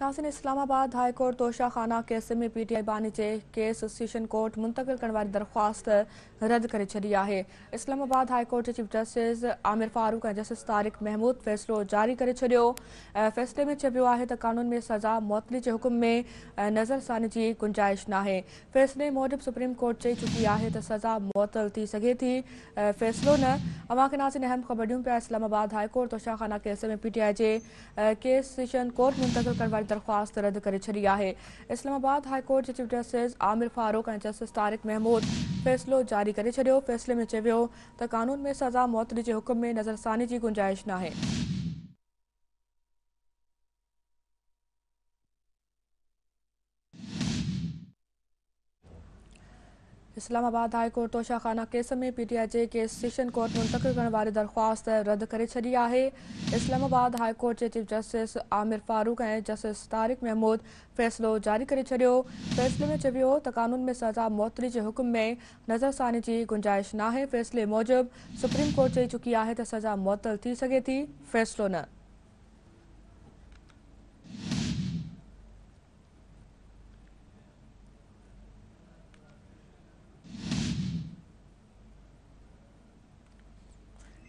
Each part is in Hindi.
नाज़रीन, Islamabad high court Toshakhana case में PTI बानिजे केस सेशन कोर्ट मुंतकिल करण वारी दरख्वास्त रद्द करे छड़ी है। इस्लामाबाद हाई कोर्ट के चीफ जस्टिस आमिर फारूक और जस्टिस तारिक महमूद फैसलो जारी करे छड़ो। फैसले में चयो है तो कानून में सजा मौतली के हुक्म में नजरसानी की गुंजाइश ना है। फैसले मूजिब सुप्रीम कोर्ट चई चुकी है तो सजा मौतल थी सके थी फैसलो न। अवां खे नाज़रीन अहम खबर दूँ पाया। Islamabad high court Toshakhana case में PTI के केस सेशन कोर्ट मुंतकिल करण वारी दरख्वास्त रद्द करे छड़ी है। इस्लामाबाद हाई कोर्ट के चीफ जस्टिस आमिर फारूक और जस्टिस तारिक महमूद फैसलो जारी करे छड़ो। फैसले में चयो तो कानून में सजा मौतली के हुक्म में नजरसानी की गुंजाइश ना है। Islamabad high court Toshakhana case में PTI के केस सेशन कोर्ट मुंतकिल करण वारी दरख्वास्त रद्द करे छड़ी है। इस्लामाबाद हाई कोर्ट के चीफ जस्टिस आमिर फारूक और जस्टिस तारिक महमूद फैसलो जारी करे छड़ो। फैसले में चयो तो कानून में सजा मौतली के हुक्म में नजरसानी की गुंजाइश ना है। फैसले मूजिब सुप्रीम कोर्ट चई चुकी है तो सजा मौतल थी सके थी फैसलो न।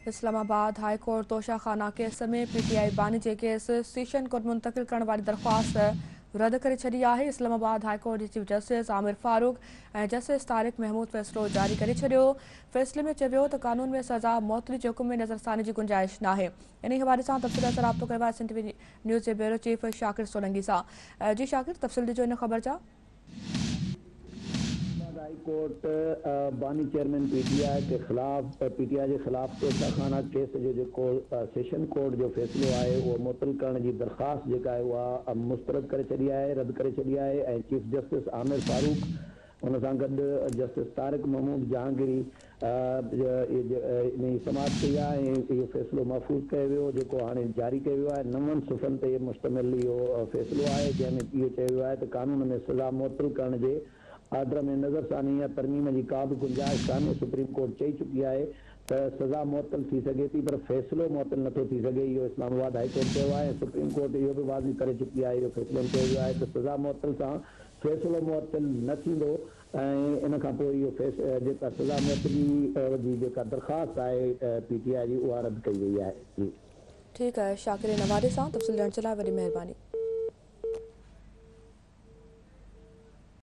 Islamabad high court Toshakhana case में PTI बानिजे केस सेशन कोर्ट मुंतकिल करण वारी दरख्वास्त रद्द करे छड़ी है। इस्लामाबाद हाई कोर्ट के चीफ जस्टिस आमिर फारूक और जस्टिस तारिक महमूद फैसलो जारी करे छड़ो। फैसले में चयो तो कानून में सजा मौतली के हुक्म में नजरसानी की गुंजाइश ना है। इन हवाले से तफसील से राब्तो कयो सिंध न्यूज़ के ब्यूरो चीफ शाकिर सोलंगी से। जी शाकिर, तफसील दीजिए इन खबर का। हाई कोर्ट बानी चेयरमैन PTI जे खिलाफ तोशाखाना केस जो जेको सेशन कोर्ट जो फैसलो आहे उहो मुतल करण जी दरख़्वास्त जेका आहे उहा मुस्तरद करे छॾी आहे, रद्द करे छॾी आहे। ऐं चीफ जस्टिस आमिर फारूक उन सां गॾु जस्टिस तारिक महमूद जहांगीरी इन समाप्त कई आहे। इहो फ़ैसिलो महफ़ूज़ कयो वियो जेको हाणे जारी कयो वियो आहे। 9 सुफ़्हनि ते मुश्तमिल इहो फ़ैसिलो आहे जंहिंमें इहो चयो वियो आहे त कानून में सज़ा मुतल करण जे आर्डर में नज़रसानी या तरमीम की का भी गुंजाइश कान्हे। सुप्रीम कोर्ट चई चुकी है तो सज़ा मअतल थी सके थी पर फैसलो मअतल नथो थी सके। यो इस्लामाबाद हाई कोर्ट चयो आहे। सुप्रीम कोर्ट यो भी वाज़ेह करे चुकी है। यो फैसलो चयो आहे तो सज़ा मअतल सां फैसलो मअतल न थींदो। इन खां पोइ यो जेका सज़ा मअतल जी जेका दरख़्वास्त आहे PTI जी उहा रद्द कई वई आहे। जी ठीक है शाकिर, इन हवाले सां तफ़सील ॾियण जे लाइ वॾी महिरबानी।